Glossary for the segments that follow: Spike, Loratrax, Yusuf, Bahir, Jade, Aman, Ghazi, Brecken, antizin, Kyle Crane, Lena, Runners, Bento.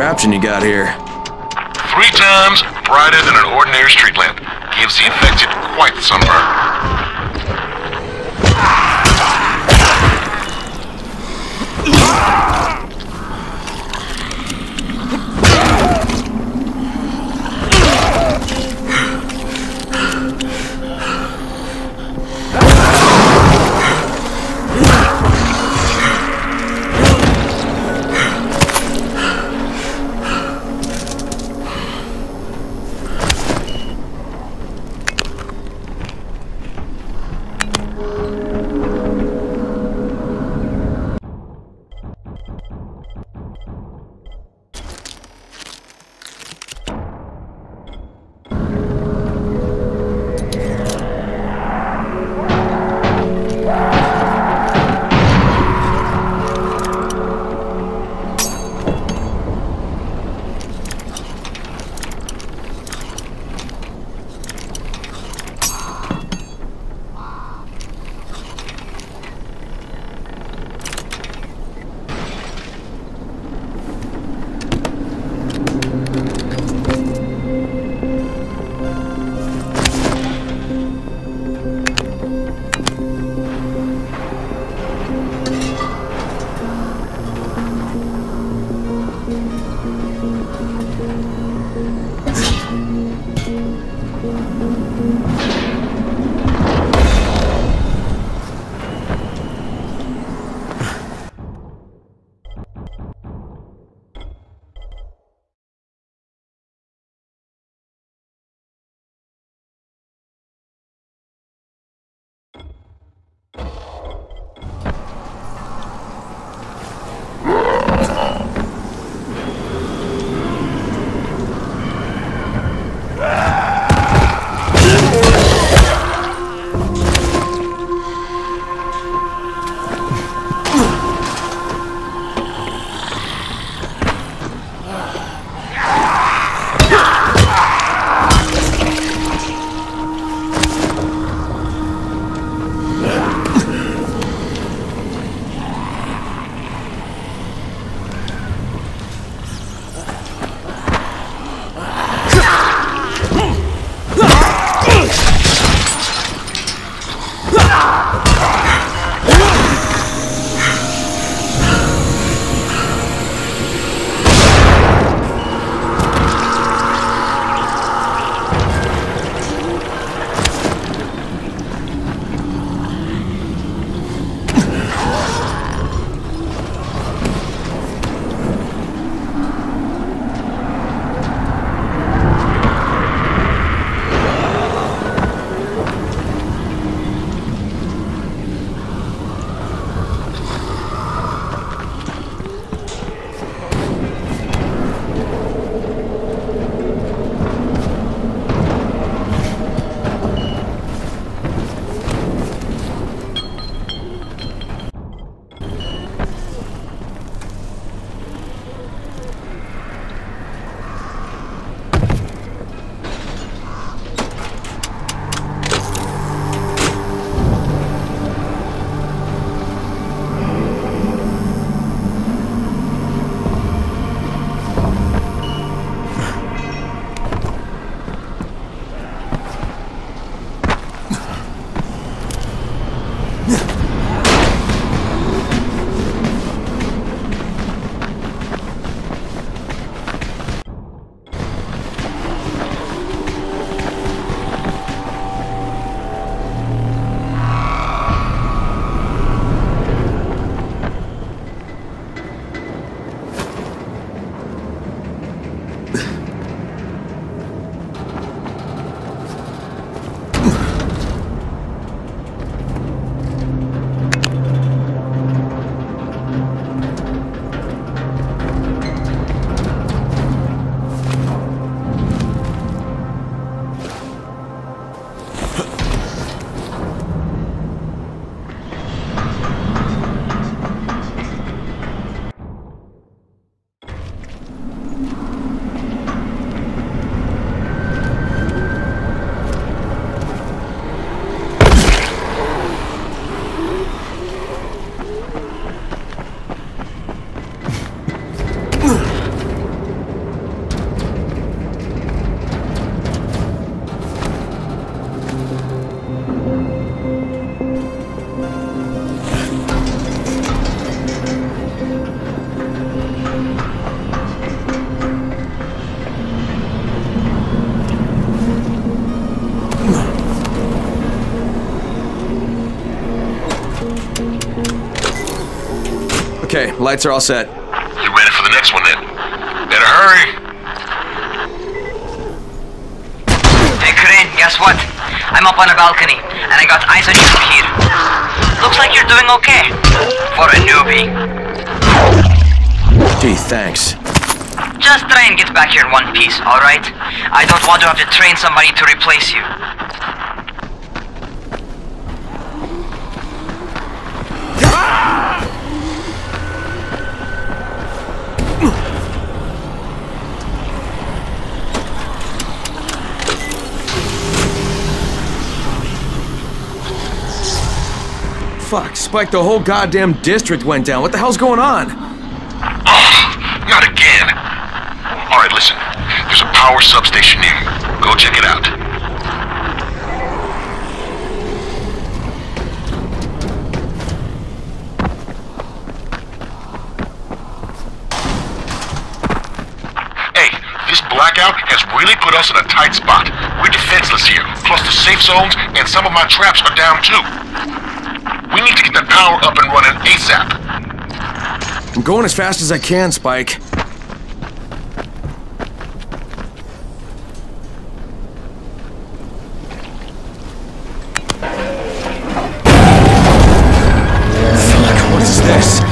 contraption you got here. 3 times brighter than an ordinary street lamp. Gives the affected quite the sunburn. Lights are all set. You ready for the next one, then? Better hurry! Hey, Crane, guess what? I'm up on a balcony, and I got eyes on you from here. Looks like you're doing okay. For a newbie. Gee, thanks. Just try and get back here in one piece, alright? I don't want to have to train somebody to replace you. Fuck, Spike, the whole goddamn district went down. What the hell's going on? Oh, not again. Alright, listen. There's a power substation near you. Go check it out. Hey, this blackout has really put us in a tight spot. We're defenseless here. Plus the safe zones and some of my traps are down too. We need to get that power up and running ASAP. I'm going as fast as I can, Spike. Fuck, what is this?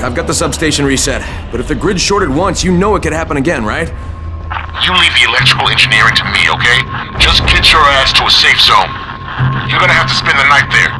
I've got the substation reset, but if the grid shorted once, you know it could happen again, right? You leave the electrical engineering to me, okay? Just get your ass to a safe zone. You're gonna have to spend the night there.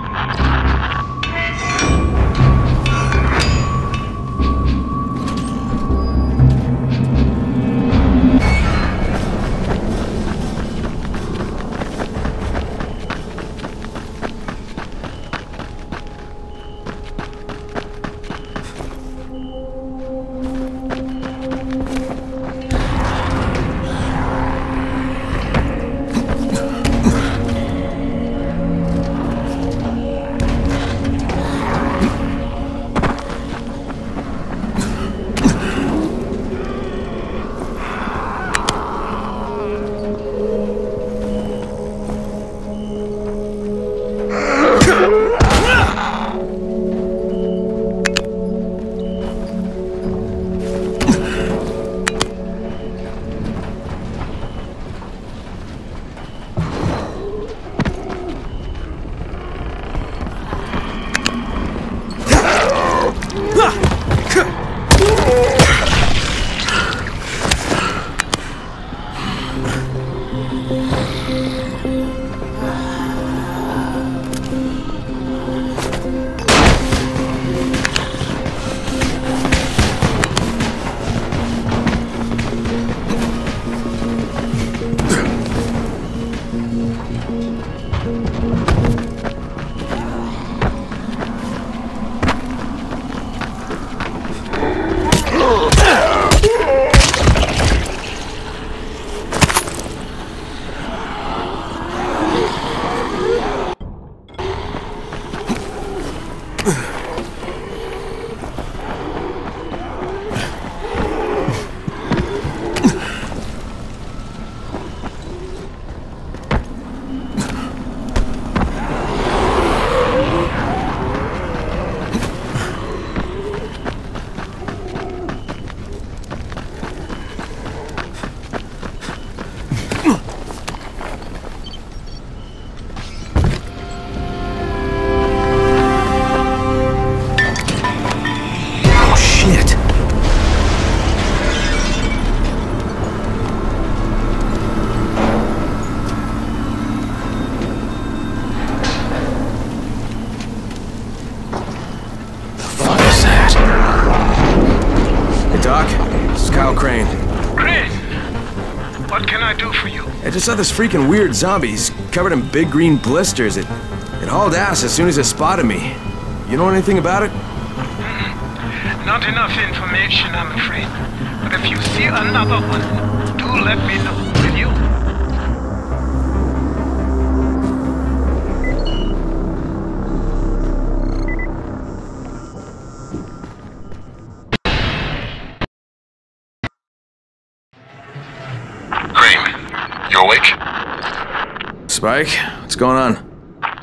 Kyle Crane. Crane! What can I do for you? I just saw this freaking weird zombie. He's covered in big green blisters. It hauled ass as soon as it spotted me. You know anything about it? Not enough information, I'm afraid. But if you see another one, do let me know, will you? Crane, you awake? Spike, what's going on?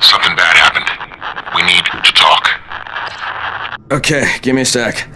Something bad happened. We need to talk. Okay, give me a sec.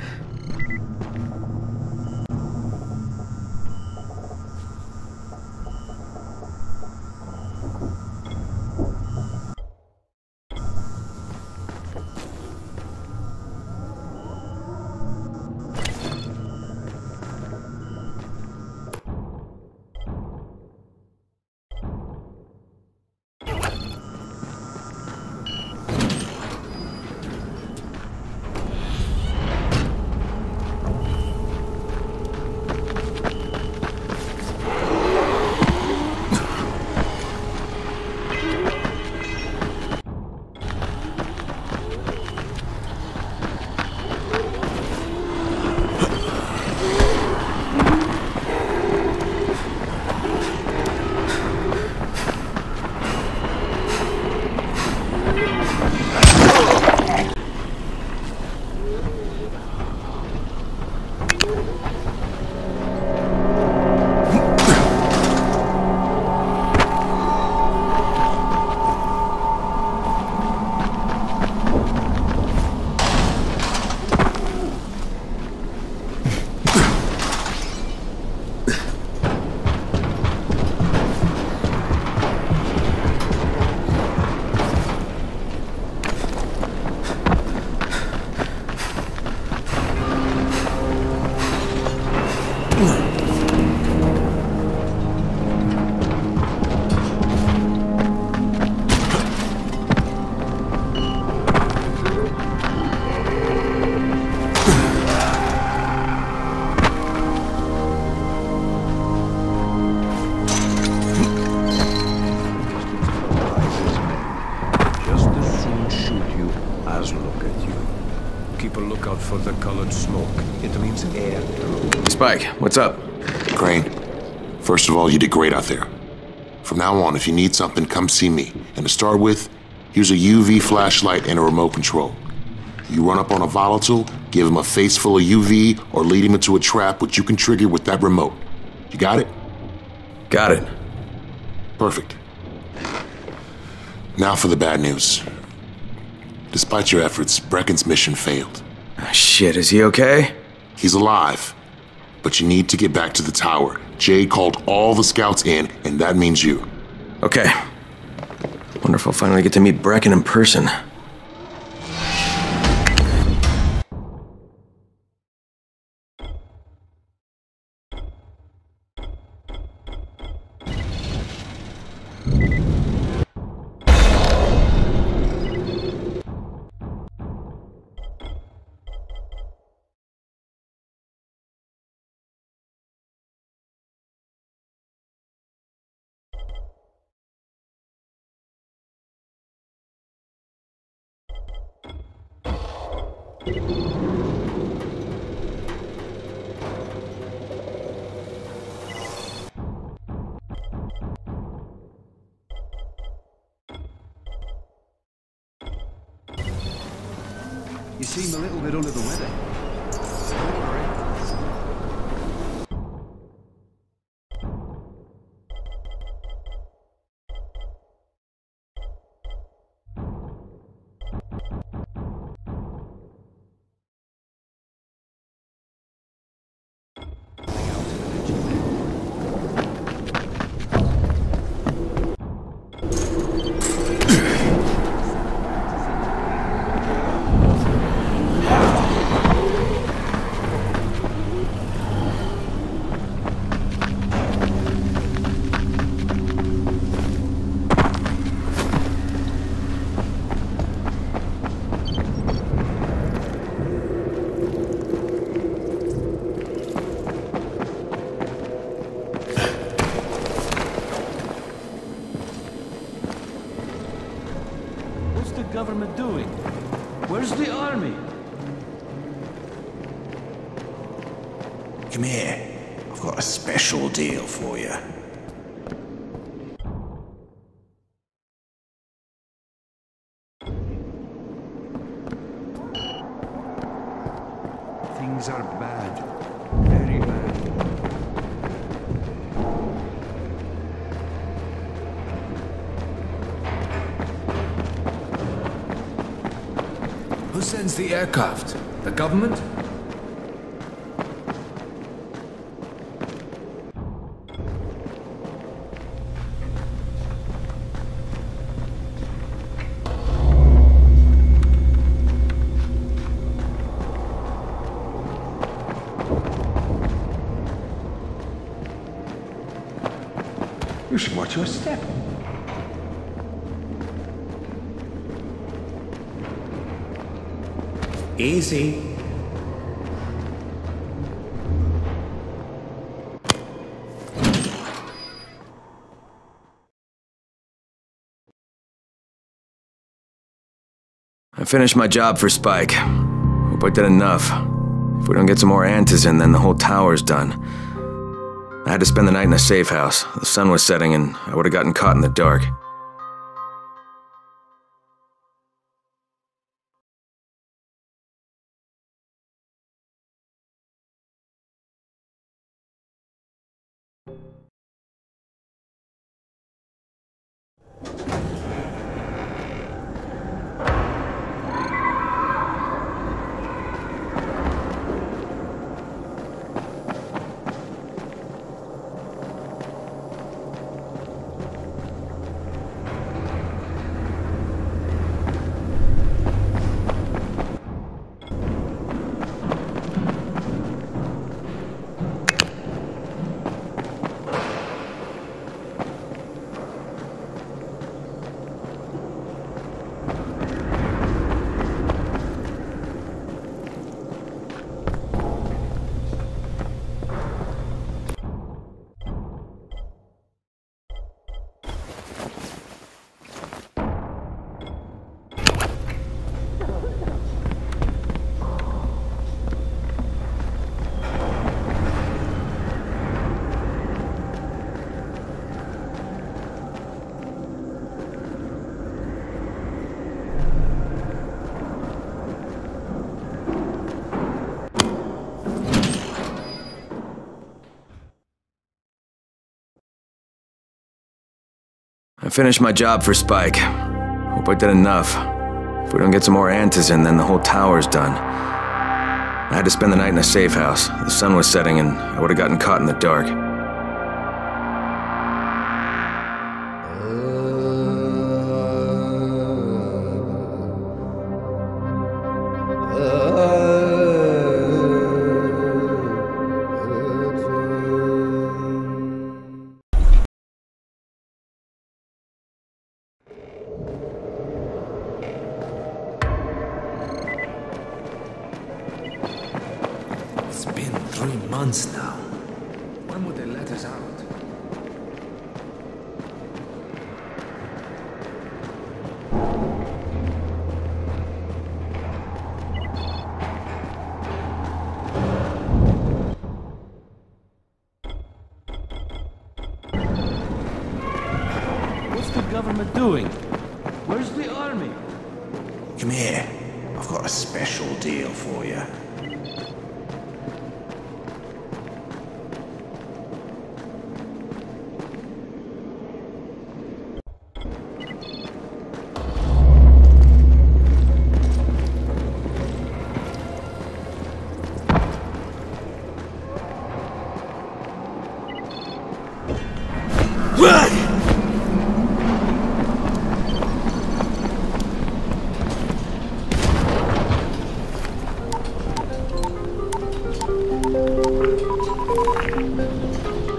Spike, what's up? Crane, first of all, you did great out there. From now on, if you need something, come see me. And to start with, use a UV flashlight and a remote control. You run up on a volatile, give him a face full of UV, or lead him into a trap which you can trigger with that remote. You got it? Got it. Perfect. Now for the bad news. Despite your efforts, Brecken's mission failed. Oh, shit, is he okay? He's alive. But you need to get back to the tower. Jade called all the scouts in, and that means you. Okay. Wonder if I'll finally get to meet Brecken in person. You seem a little bit under the weather. government doing? Where's the army? Come here. I've got a special deal for you. Things are bad. Very bad. Who sends the aircraft? The government? Your step. Easy. I finished my job for Spike. Hope I did enough. If we don't get some more antizin, then the whole tower's done. I had to spend the night in a safe house. The sun was setting and I would have gotten caught in the dark. I finished my job for Spike. Hope I did enough. If we don't get some more antizin, then the whole tower's done. I had to spend the night in a safe house. The sun was setting and I would have gotten caught in the dark.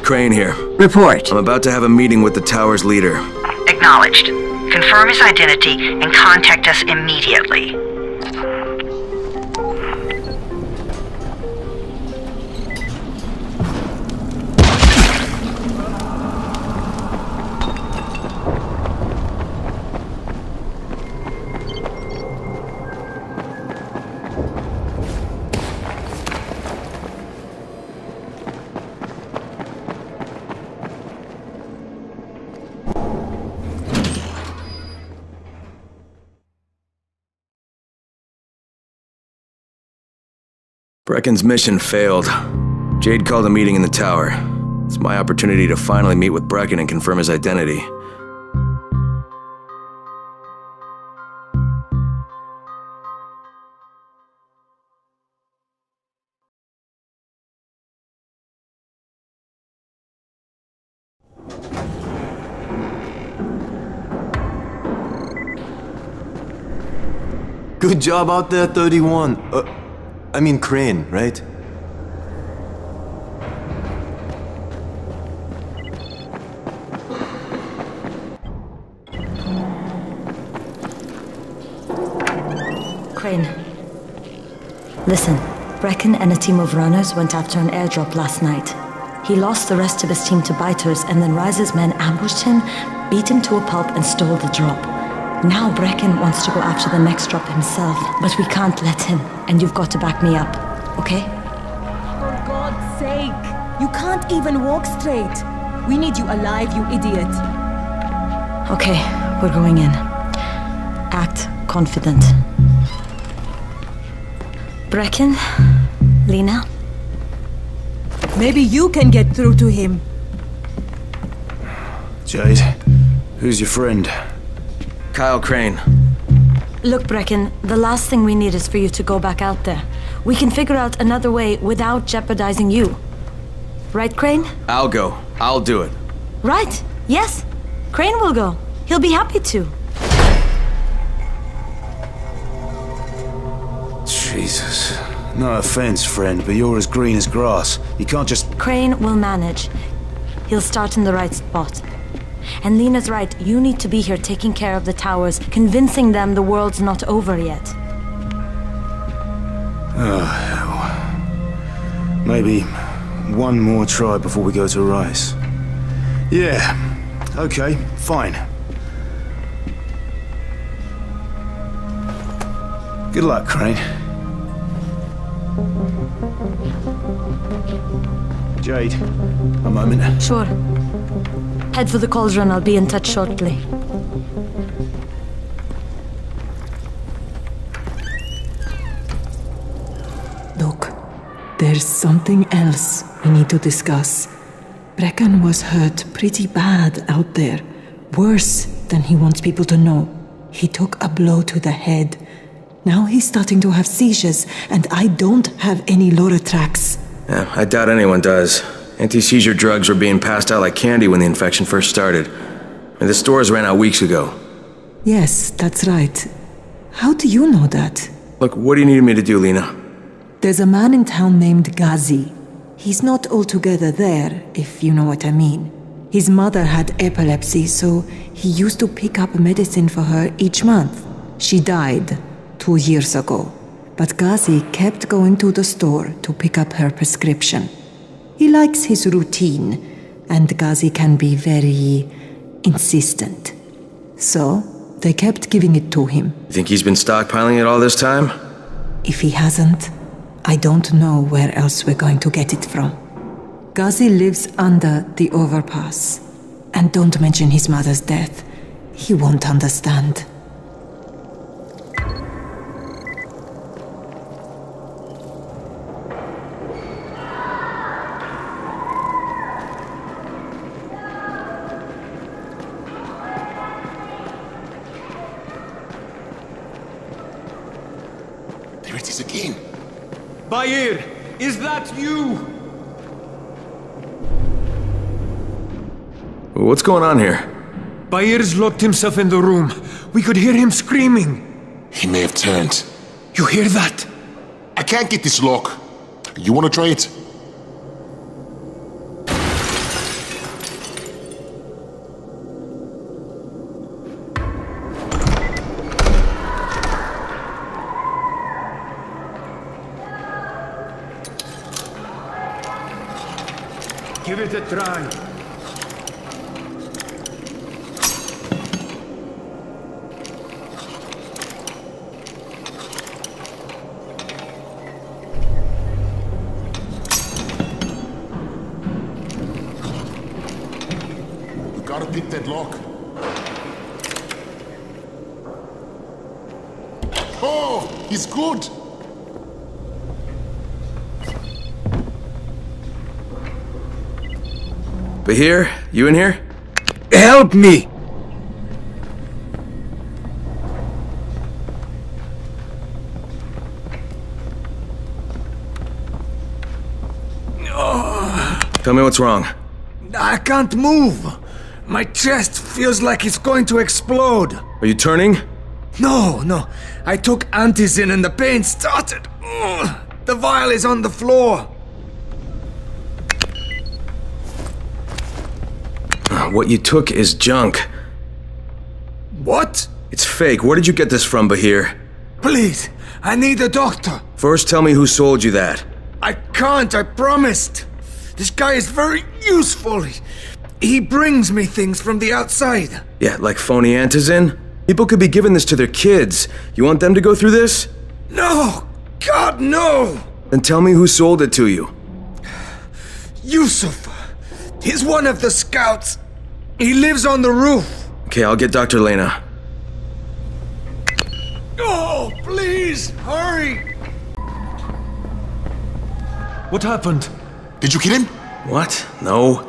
Crane here. Report. I'm about to have a meeting with the tower's leader. Acknowledged. Confirm his identity and contact us immediately. Brecken's mission failed. Jade called a meeting in the tower. It's my opportunity to finally meet with Brecken and confirm his identity. Good job out there, 31. I mean Crane, right? Crane. Listen, Brecken and a team of runners went after an airdrop last night. He lost the rest of his team to biters, and then Rise's men ambushed him, beat him to a pulp, and stole the drop. Now Brecken wants to go after the next drop himself, but we can't let him, and you've got to back me up, okay? For God's sake, you can't even walk straight. We need you alive, you idiot. Okay, we're going in. Act confident. Brecken? Lena? Maybe you can get through to him. Jade, who's your friend? Kyle Crane. Look, Brecken, the last thing we need is for you to go back out there. We can figure out another way without jeopardizing you. Right, Crane? I'll go. I'll do it. Right. Yes. Crane will go. He'll be happy to. Jesus. No offense, friend, but you're as green as grass. You can't just... Crane will manage. He'll start in the right spot. And Lena's right, you need to be here taking care of the towers, convincing them the world's not over yet. Oh, hell. Maybe one more try before we go to Rice. Yeah, okay, fine. Good luck, Crane. Jade, a moment. Sure. Head for the cauldron, I'll be in touch shortly. Look, there's something else we need to discuss. Brecken was hurt pretty bad out there. Worse than he wants people to know. He took a blow to the head. Now he's starting to have seizures, and I don't have any Loratrax. Yeah, I doubt anyone does. Anti-seizure drugs were being passed out like candy when the infection first started. And the stores ran out weeks ago. Yes, that's right. How do you know that? Look, what do you need me to do, Lena? There's a man in town named Ghazi. He's not altogether there, if you know what I mean. His mother had epilepsy, so he used to pick up medicine for her each month. She died 2 years ago. But Ghazi kept going to the store to pick up her prescription. He likes his routine, and Ghazi can be very insistent. So, they kept giving it to him. You think he's been stockpiling it all this time? If he hasn't, I don't know where else we're going to get it from. Ghazi lives under the overpass. And don't mention his mother's death. He won't understand. Bahir, is that you? What's going on here? Bahir's locked himself in the room. We could hear him screaming. He may have turned. You hear that? I can't get this lock. You want to try it? Give it a try. You gotta pick that lock. Oh, he's good. Bahir, you in here? Help me! Tell me what's wrong. I can't move. My chest feels like it's going to explode. Are you turning? No. I took antizin and the pain started. Ugh. The vial is on the floor. What you took is junk. What? It's fake. Where did you get this from, Bahir? Please, I need a doctor. First, tell me who sold you that. I can't, I promised. This guy is very useful. He brings me things from the outside. Yeah, like phony antizin? People could be giving this to their kids. You want them to go through this? No! God, no! Then tell me who sold it to you. Yusuf. He's one of the scouts. He lives on the roof. Okay, I'll get Dr. Lena. Oh, please, hurry! What happened? Did you kill him? What? No.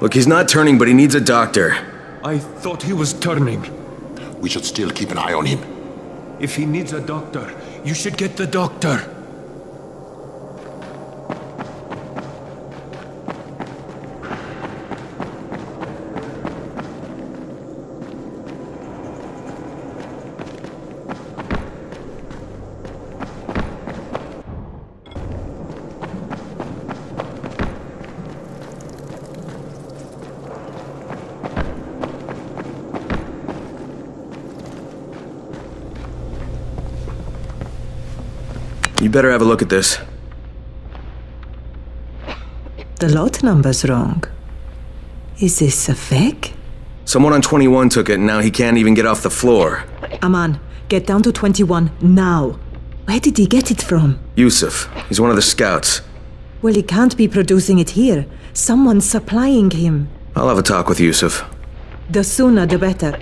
Look, he's not turning, but he needs a doctor. I thought he was turning. We should still keep an eye on him. If he needs a doctor, you should get the doctor. You better have a look at this. The lot number's wrong. Is this a fake? Someone on 21 took it and now he can't even get off the floor. Aman, get down to 21 now. Where did he get it from? Yusuf. He's one of the scouts. Well, he can't be producing it here. Someone's supplying him. I'll have a talk with Yusuf. The sooner the better.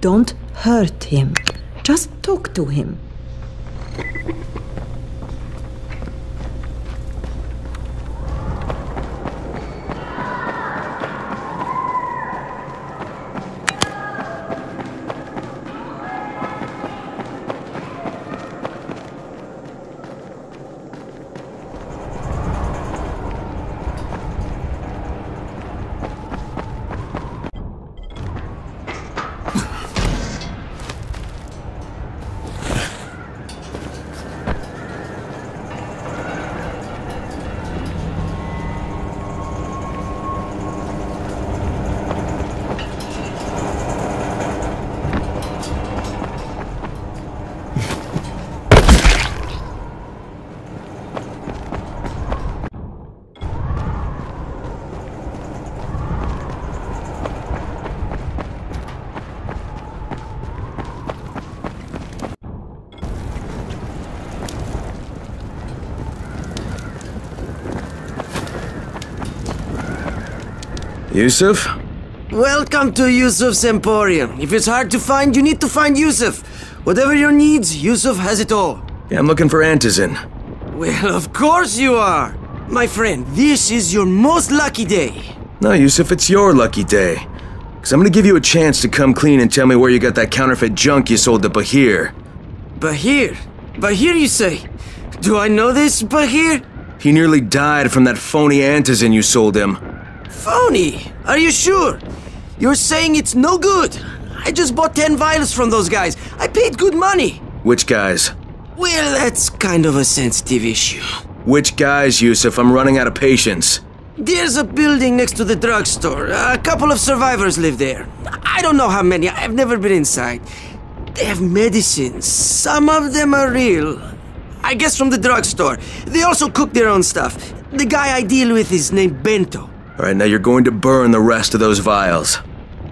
Don't hurt him. Just talk to him. Yusuf? Welcome to Yusuf's Emporium. If it's hard to find, you need to find Yusuf. Whatever your needs, Yusuf has it all. Yeah, I'm looking for antizin. Well, of course you are. My friend, this is your most lucky day. No, Yusuf, it's your lucky day. Because I'm going to give you a chance to come clean and tell me where you got that counterfeit junk you sold to Bahir. Bahir? Bahir, you say? Do I know this, Bahir? He nearly died from that phony antizin you sold him. Phony? Are you sure? You're saying it's no good. I just bought 10 vials from those guys. I paid good money. Which guys? Well, that's kind of a sensitive issue. Which guys, Yusuf? I'm running out of patience. There's a building next to the drugstore. A couple of survivors live there. I don't know how many. I've never been inside. They have medicines. Some of them are real. I guess from the drugstore. They also cook their own stuff. The guy I deal with is named Bento. All right, now you're going to burn the rest of those vials.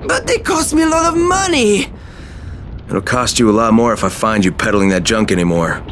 But they cost me a lot of money. It'll cost you a lot more if I find you peddling that junk anymore.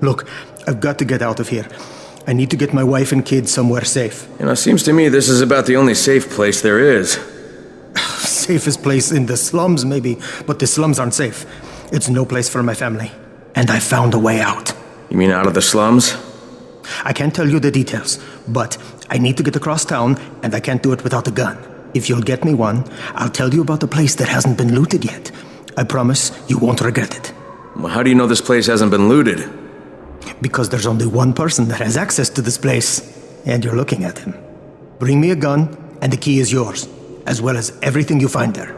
Look, I've got to get out of here. I need to get my wife and kids somewhere safe. You know, it seems to me this is about the only safe place there is. Safest place in the slums, maybe, but the slums aren't safe. It's no place for my family. And I found a way out. You mean out of the slums? I can't tell you the details, but I need to get across town, and I can't do it without a gun. If you'll get me one, I'll tell you about a place that hasn't been looted yet. I promise you won't regret it. Well, how do you know this place hasn't been looted? Because there's only one person that has access to this place, and you're looking at him. Bring me a gun, and the key is yours, as well as everything you find there.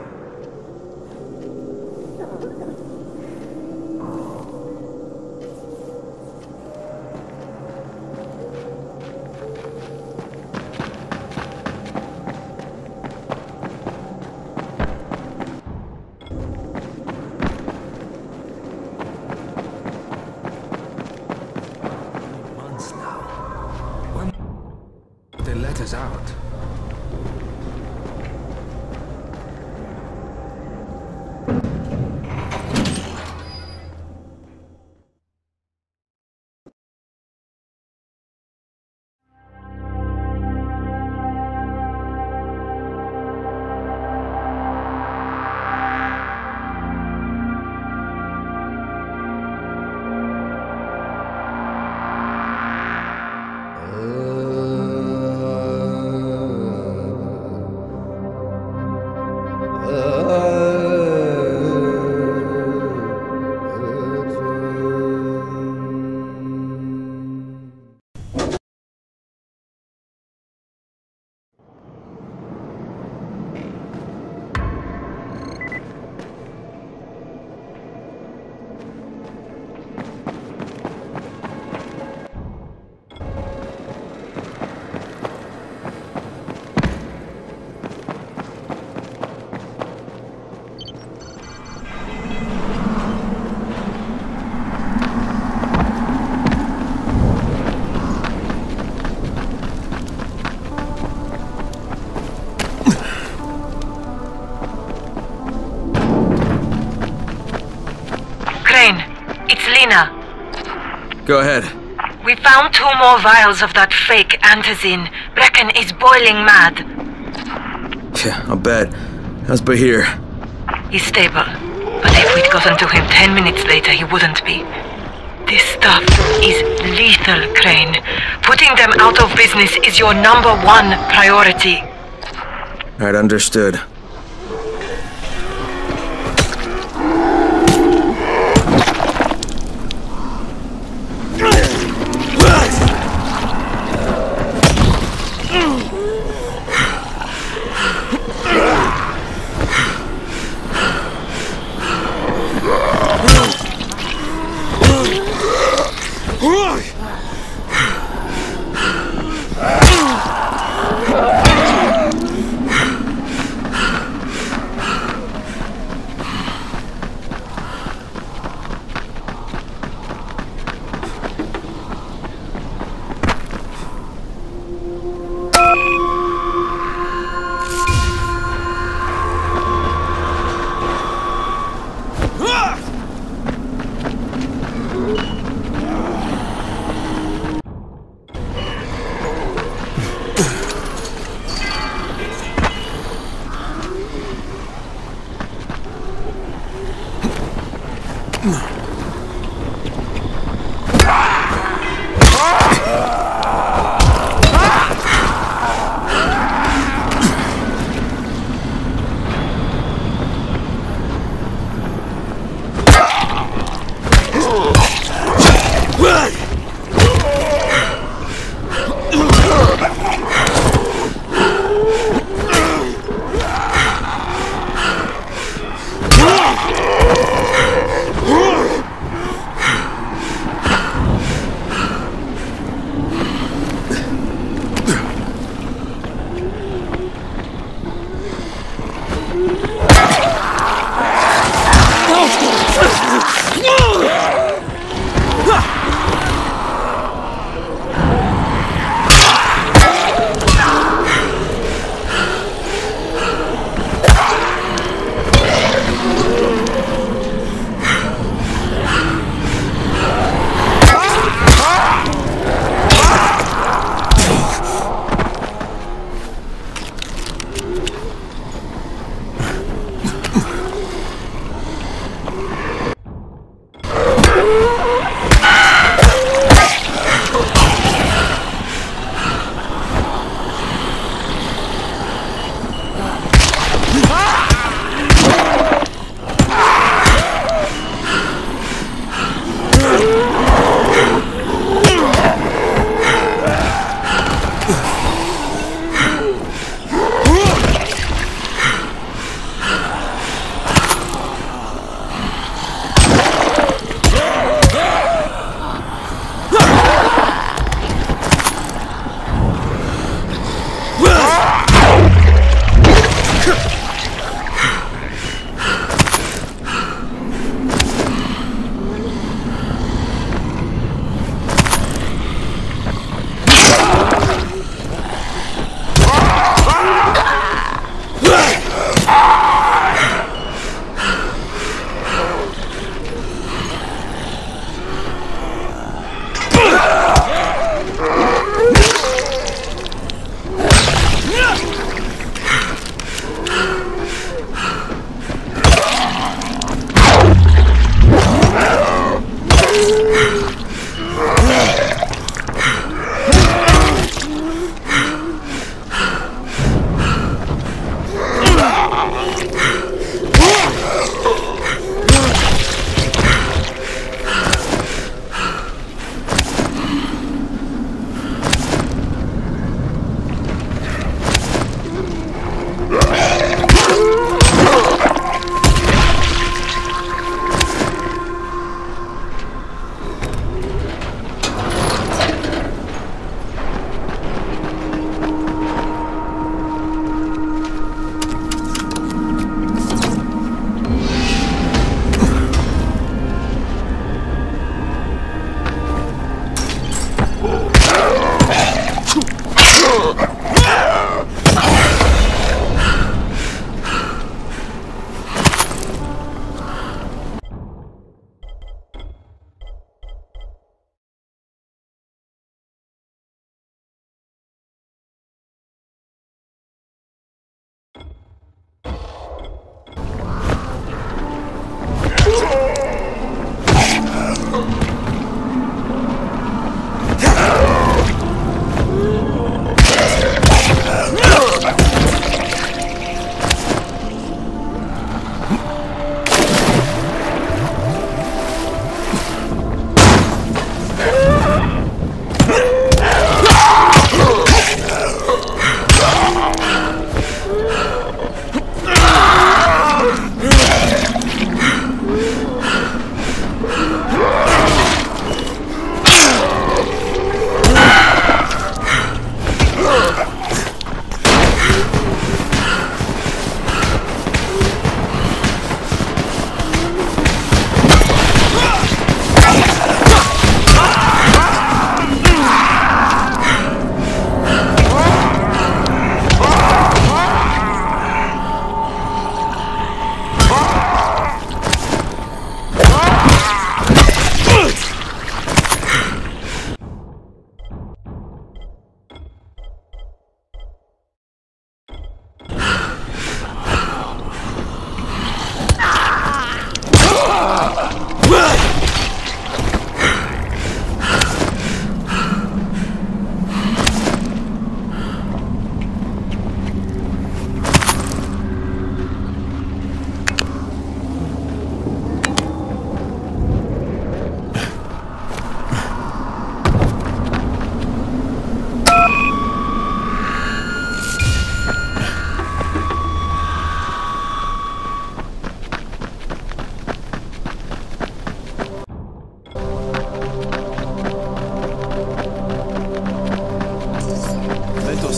Go ahead. We found two more vials of that fake antizin. Brecken is boiling mad. Yeah, I'll bet. How's Bahir? He's stable. But if we'd gotten to him 10 minutes later, he wouldn't be. This stuff is lethal, Crane. Putting them out of business is your number one priority. Right, understood.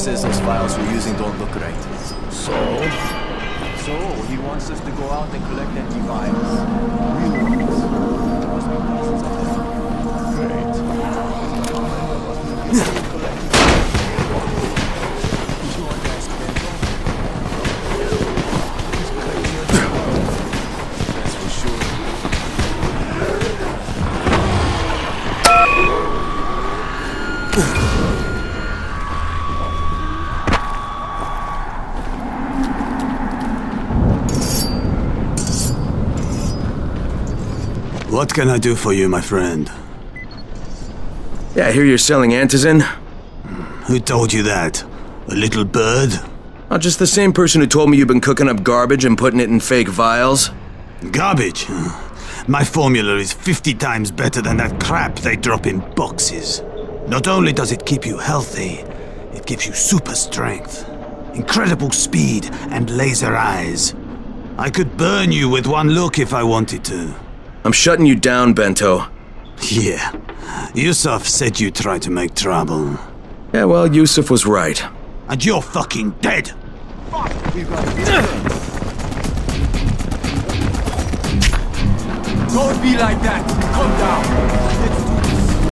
says those files we're using don't look right. So? So, he wants us to go out and collect empty vials. Real ones. There must be thousands of them. Great. That's for sure. What can I do for you, my friend? Yeah, I hear you're selling antizin. Who told you that? A little bird? Oh, just the same person who told me you've been cooking up garbage and putting it in fake vials. Garbage? My formula is 50 times better than that crap they drop in boxes. Not only does it keep you healthy, it gives you super strength, incredible speed, and laser eyes. I could burn you with one look if I wanted to. I'm shutting you down, Bento. Yeah. Yusuf said you tried to make trouble. Yeah, well, Yusuf was right. And you're fucking dead! Fuck! We've got to be dead. Don't be like that! Come down!